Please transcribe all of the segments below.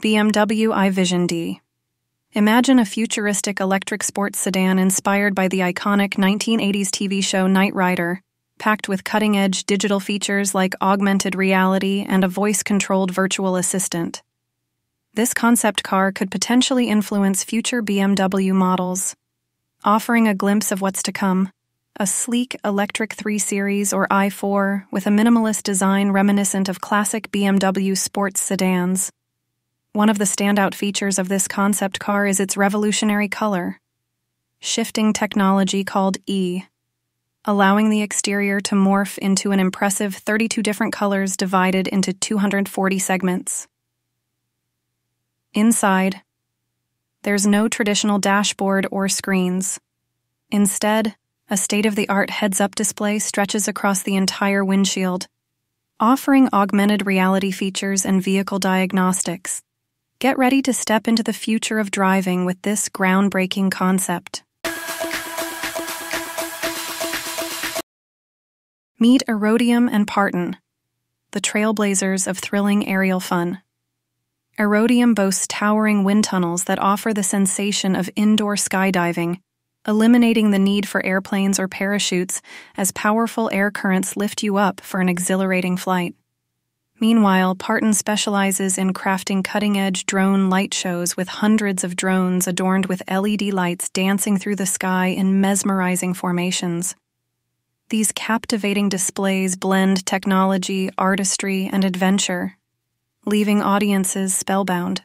BMW i Vision D. Imagine a futuristic electric sports sedan inspired by the iconic 1980s TV show Night Rider, packed with cutting-edge digital features like augmented reality and a voice-controlled virtual assistant. This concept car could potentially influence future BMW models, offering a glimpse of what's to come. A sleek electric 3 Series or i4 with a minimalist design reminiscent of classic BMW sports sedans. One of the standout features of this concept car is its revolutionary color shifting technology called E, allowing the exterior to morph into an impressive 32 different colors divided into 240 segments. Inside, there's no traditional dashboard or screens. Instead, a state-of-the-art heads-up display stretches across the entire windshield, offering augmented reality features and vehicle diagnostics. Get ready to step into the future of driving with this groundbreaking concept. Meet Aerodium and Peryton, the trailblazers of thrilling aerial fun. Aerodium boasts towering wind tunnels that offer the sensation of indoor skydiving, eliminating the need for airplanes or parachutes as powerful air currents lift you up for an exhilarating flight. Meanwhile, Peryton specializes in crafting cutting-edge drone light shows with hundreds of drones adorned with LED lights dancing through the sky in mesmerizing formations. These captivating displays blend technology, artistry, and adventure, leaving audiences spellbound.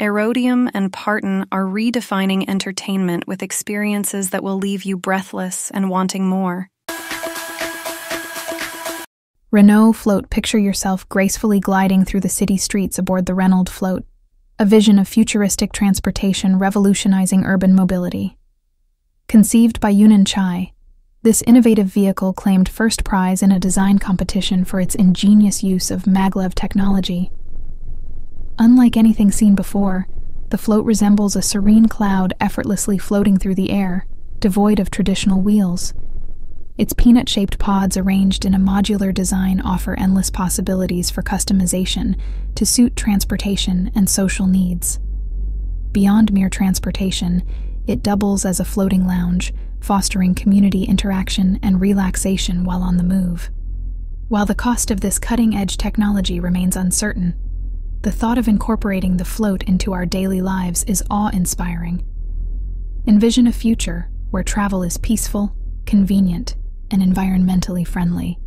Aerodium and Peryton are redefining entertainment with experiences that will leave you breathless and wanting more. Renault Float. Picture yourself gracefully gliding through the city streets aboard the Renault Float, a vision of futuristic transportation revolutionizing urban mobility. Conceived by Yunin Chai, this innovative vehicle claimed first prize in a design competition for its ingenious use of maglev technology. Unlike anything seen before, the Float resembles a serene cloud effortlessly floating through the air, devoid of traditional wheels. Its peanut-shaped pods arranged in a modular design offer endless possibilities for customization to suit transportation and social needs. Beyond mere transportation, it doubles as a floating lounge, fostering community interaction and relaxation while on the move. While the cost of this cutting-edge technology remains uncertain, the thought of incorporating the Float into our daily lives is awe-inspiring. Envision a future where travel is peaceful, convenient, and environmentally friendly.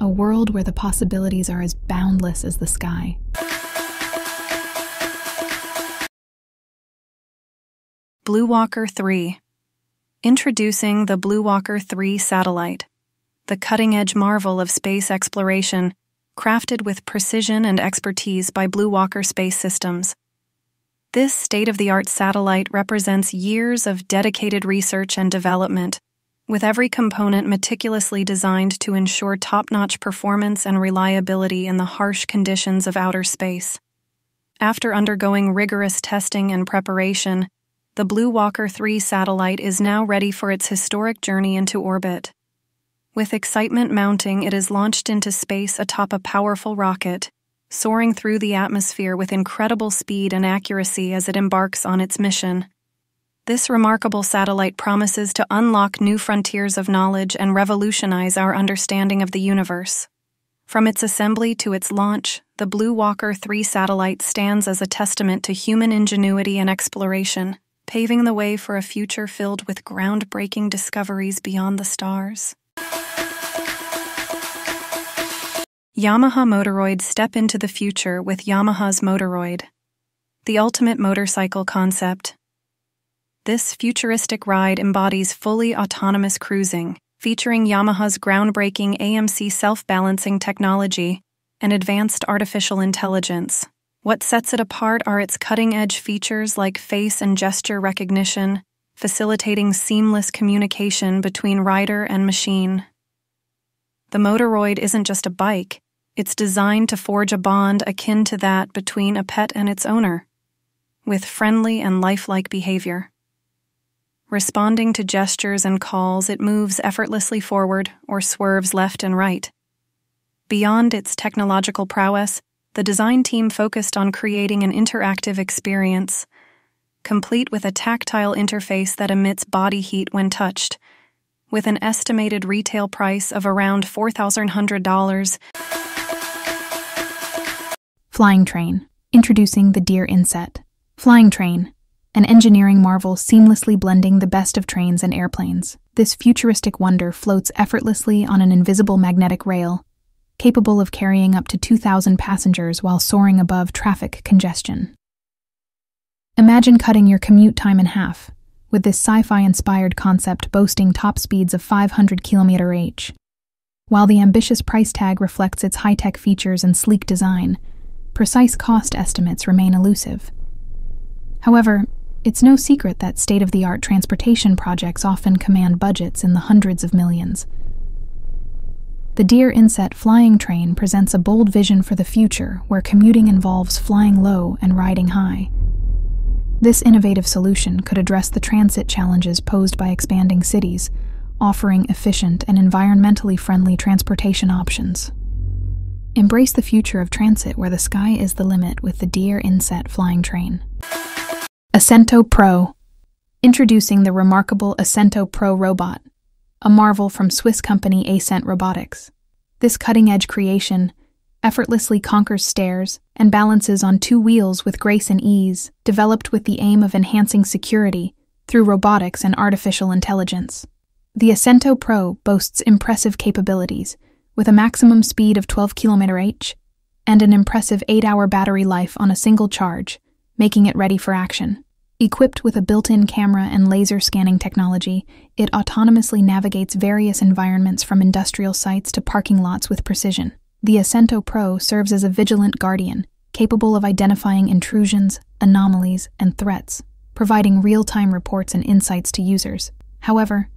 A world where the possibilities are as boundless as the sky. BlueWalker 3. Introducing the BlueWalker 3 satellite, the cutting-edge marvel of space exploration, crafted with precision and expertise by BlueWalker Space Systems. This state-of-the-art satellite represents years of dedicated research and development, with every component meticulously designed to ensure top-notch performance and reliability in the harsh conditions of outer space. After undergoing rigorous testing and preparation, the BlueWalker 3 satellite is now ready for its historic journey into orbit. With excitement mounting, it is launched into space atop a powerful rocket, soaring through the atmosphere with incredible speed and accuracy as it embarks on its mission. This remarkable satellite promises to unlock new frontiers of knowledge and revolutionize our understanding of the universe. From its assembly to its launch, the BlueWalker 3 satellite stands as a testament to human ingenuity and exploration, paving the way for a future filled with groundbreaking discoveries beyond the stars. Yamaha Motoroid. Step into the future with Yamaha's Motoroid, the ultimate motorcycle concept. This futuristic ride embodies fully autonomous cruising, featuring Yamaha's groundbreaking AMC self-balancing technology and advanced artificial intelligence. What sets it apart are its cutting-edge features like face and gesture recognition, facilitating seamless communication between rider and machine. The Motoroid isn't just a bike. It's designed to forge a bond akin to that between a pet and its owner, with friendly and lifelike behavior. Responding to gestures and calls, it moves effortlessly forward or swerves left and right. Beyond its technological prowess, the design team focused on creating an interactive experience, complete with a tactile interface that emits body heat when touched, with an estimated retail price of around $4,100. Flying Train. Introducing the Deer Inset. Flying Train, an engineering marvel seamlessly blending the best of trains and airplanes. This futuristic wonder floats effortlessly on an invisible magnetic rail, capable of carrying up to 2,000 passengers while soaring above traffic congestion. Imagine cutting your commute time in half, with this sci-fi inspired concept boasting top speeds of 500 km/h. While the ambitious price tag reflects its high-tech features and sleek design, precise cost estimates remain elusive. However, it's no secret that state-of-the-art transportation projects often command budgets in the hundreds of millions. The Deer Inset Flying Train presents a bold vision for the future where commuting involves flying low and riding high. This innovative solution could address the transit challenges posed by expanding cities, offering efficient and environmentally friendly transportation options. Embrace the future of transit where the sky is the limit with the Deer Inset Flying Train. Ascento Pro. Introducing the remarkable Ascento Pro robot, a marvel from Swiss company Ascent Robotics. This cutting-edge creation effortlessly conquers stairs and balances on two wheels with grace and ease, developed with the aim of enhancing security through robotics and artificial intelligence. The Ascento Pro boasts impressive capabilities, with a maximum speed of 12 km/h and an impressive 8-hour battery life on a single charge, making it ready for action. Equipped with a built-in camera and laser scanning technology, it autonomously navigates various environments from industrial sites to parking lots with precision. The Ascento Pro serves as a vigilant guardian, capable of identifying intrusions, anomalies, and threats, providing real-time reports and insights to users. However,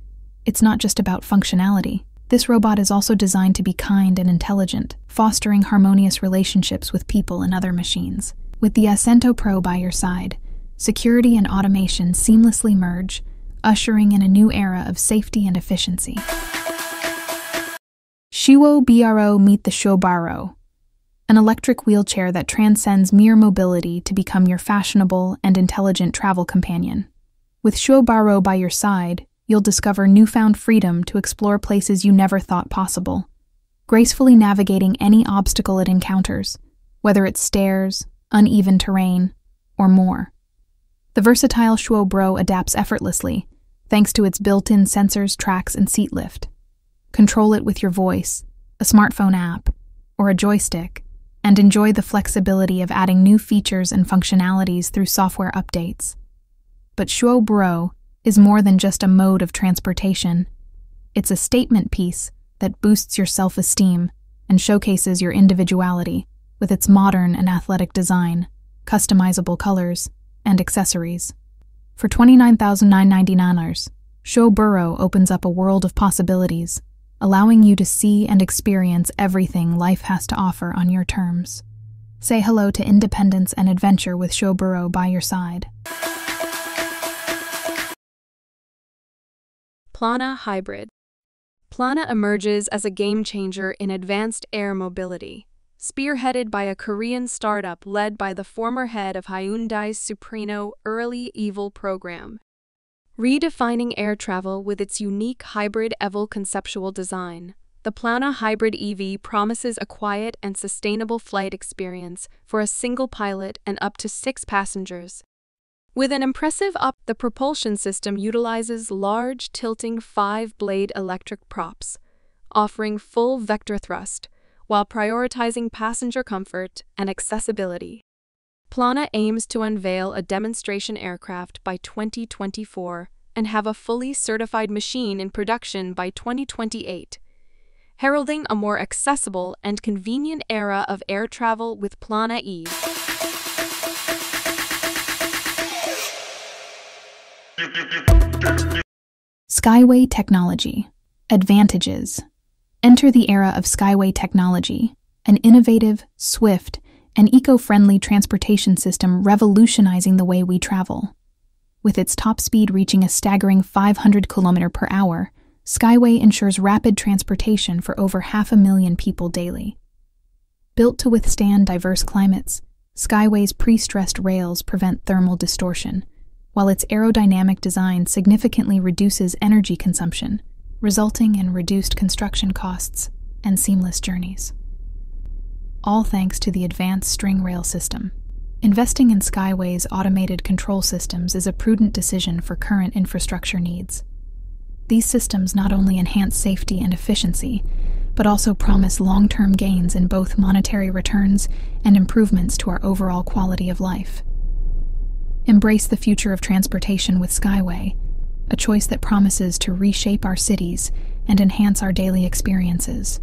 it's not just about functionality. This robot is also designed to be kind and intelligent, fostering harmonious relationships with people and other machines. With the Ascento Pro by your side, security and automation seamlessly merge, ushering in a new era of safety and efficiency. Scewo BRO. Meet the Scewo BRO, an electric wheelchair that transcends mere mobility to become your fashionable and intelligent travel companion. With Scewo BRO by your side, you'll discover newfound freedom to explore places you never thought possible, gracefully navigating any obstacle it encounters, whether it's stairs, uneven terrain, or more. The versatile Scewo BRO adapts effortlessly, thanks to its built-in sensors, tracks, and seat lift. Control it with your voice, a smartphone app, or a joystick, and enjoy the flexibility of adding new features and functionalities through software updates. But Scewo BRO is more than just a mode of transportation. It's a statement piece that boosts your self-esteem and showcases your individuality with its modern and athletic design, customizable colors, and accessories. For $29,999, Scewo BRO opens up a world of possibilities, allowing you to see and experience everything life has to offer on your terms. Say hello to independence and adventure with Scewo BRO by your side. Plana Hybrid. Plana emerges as a game-changer in advanced air mobility, spearheaded by a Korean startup led by the former head of Hyundai's Supernal Early EVL program, redefining air travel with its unique hybrid EVL conceptual design. The Plana Hybrid EV promises a quiet and sustainable flight experience for a single pilot and up to 6 passengers. With an impressive the propulsion system utilizes large tilting 5-blade electric props, offering full vector thrust, while prioritizing passenger comfort and accessibility. Plana aims to unveil a demonstration aircraft by 2024 and have a fully certified machine in production by 2028, heralding a more accessible and convenient era of air travel with Plana EVE. SkyWay Technology. Advantages. Enter the era of SkyWay technology, an innovative, swift, and eco-friendly transportation system revolutionizing the way we travel. With its top speed reaching a staggering 500 km/h, SkyWay ensures rapid transportation for over 500,000 people daily. Built to withstand diverse climates, SkyWay's pre-stressed rails prevent thermal distortion, while its aerodynamic design significantly reduces energy consumption, resulting in reduced construction costs and seamless journeys. All thanks to the advanced string rail system. Investing in SkyWay's automated control systems is a prudent decision for current infrastructure needs. These systems not only enhance safety and efficiency, but also promise long-term gains in both monetary returns and improvements to our overall quality of life. Embrace the future of transportation with SkyWay, a choice that promises to reshape our cities and enhance our daily experiences.